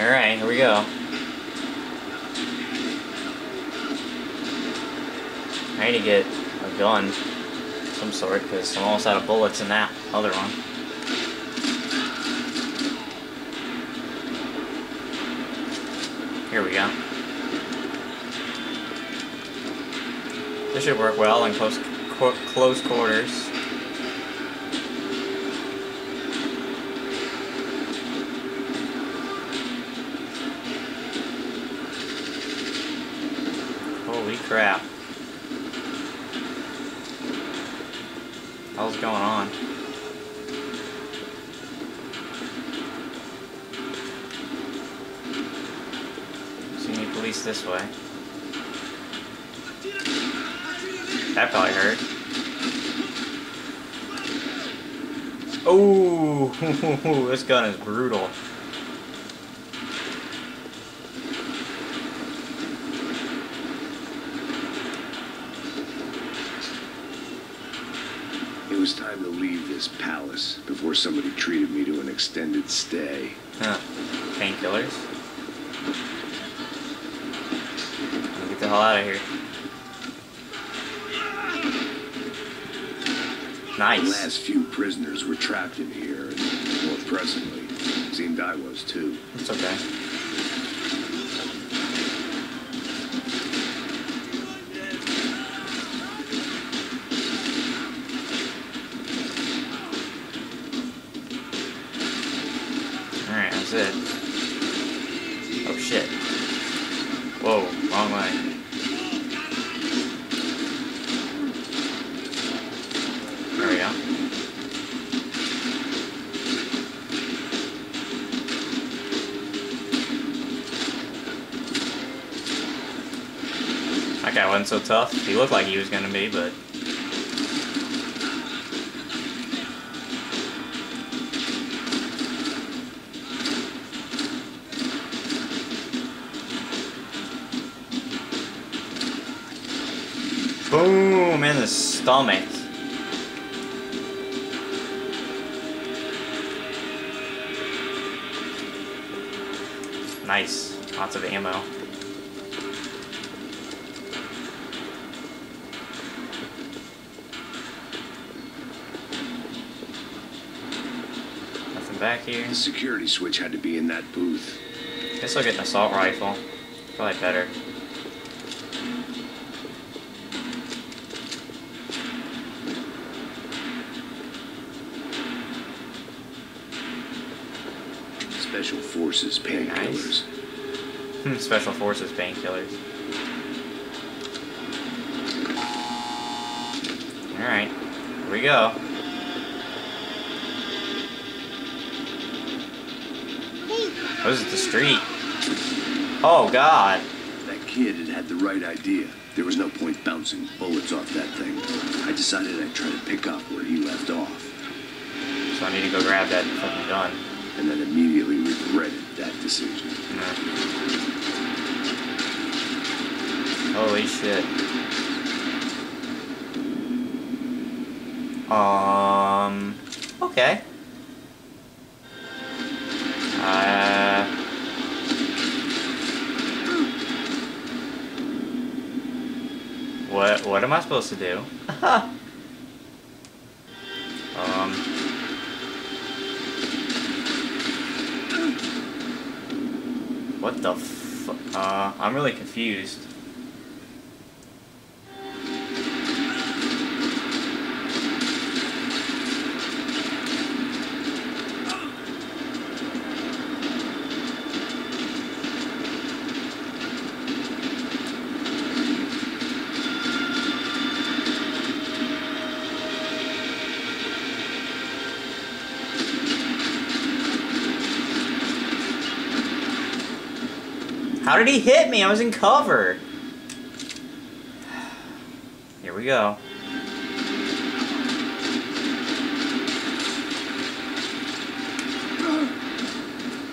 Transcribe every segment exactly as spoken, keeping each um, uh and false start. Alright, here we go. I need to get a gun of some sort, because I'm almost out of bullets in that other one. Here we go. This should work well in close, qu close quarters. Holy crap. What's going on? So you need police this way. That probably hurt. Oh, this gun is brutal. It was time to leave this palace before somebody treated me to an extended stay. Huh. Painkillers. Get the hell out of here. Nice. The last few prisoners were trapped in here, and more presently, it seemed I was too. It's okay. Alright, that's it. Oh shit. Whoa, wrong way. There we go. That guy wasn't so tough. He looked like he was gonna be, but... Boom! In the stomach. Nice. Lots of ammo. Nothing back here. The security switch had to be in that booth. Guess I'll get an assault rifle. Probably better. Special Forces painkillers. Nice. Special Forces painkillers. Alright, here we go. Oh, this is the street. Oh, God. That kid had had the right idea. There was no point bouncing bullets off that thing. I decided I'd try to pick up where he left off. So I need to go grab that fucking gun. And then immediately regretted that decision. Yeah. Holy shit. Um. Okay. Uh. What? What am I supposed to do? um. What the f- uh, I'm really confused. How did he hit me? I was in cover. Here we go.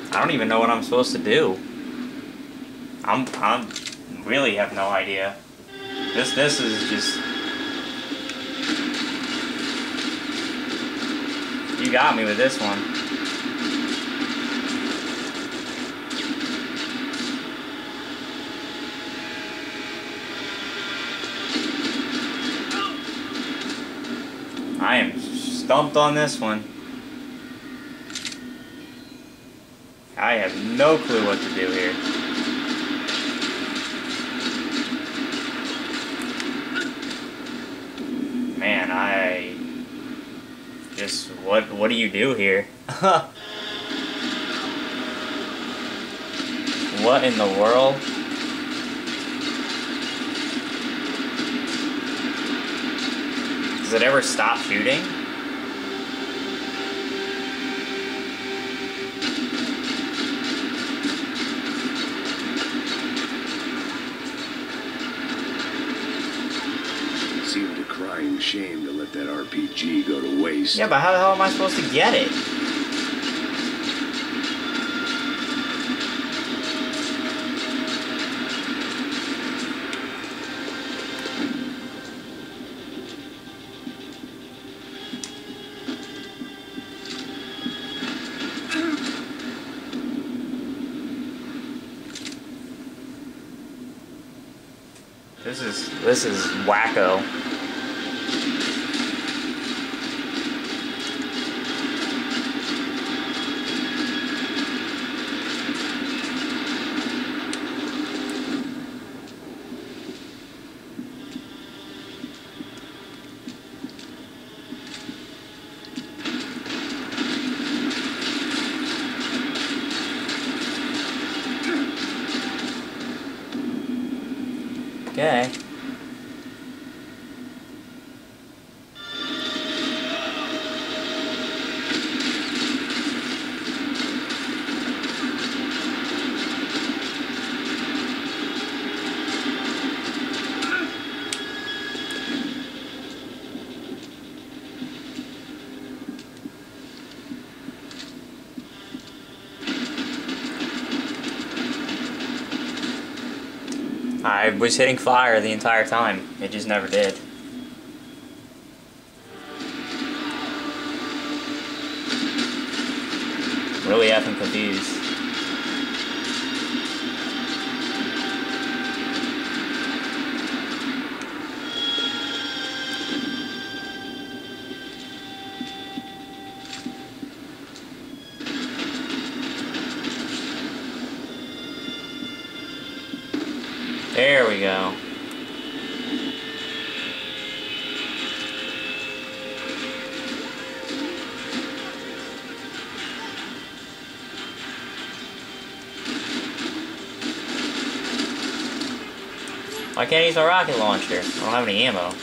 I don't even know what I'm supposed to do. I'm I'm really have no idea. This this is just... You got me with this one. stumped on this one. I have no clue what to do here. Man, I just what what do you do here? What in the world? Does it ever stop shooting? It seemed a crying shame to let that R P G go to waste. Yeah, but how the hell am I supposed to get it? This is, this is wacko. Okay. I was hitting fire the entire time. It just never did. Really effing confused. There we go. Why can't I use a rocket launcher? I don't have any ammo.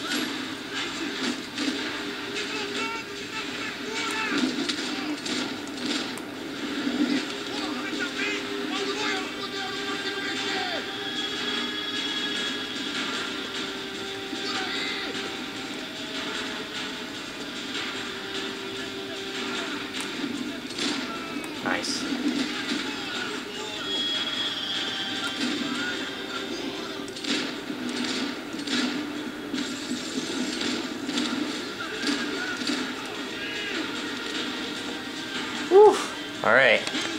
Nice. Whew. All right.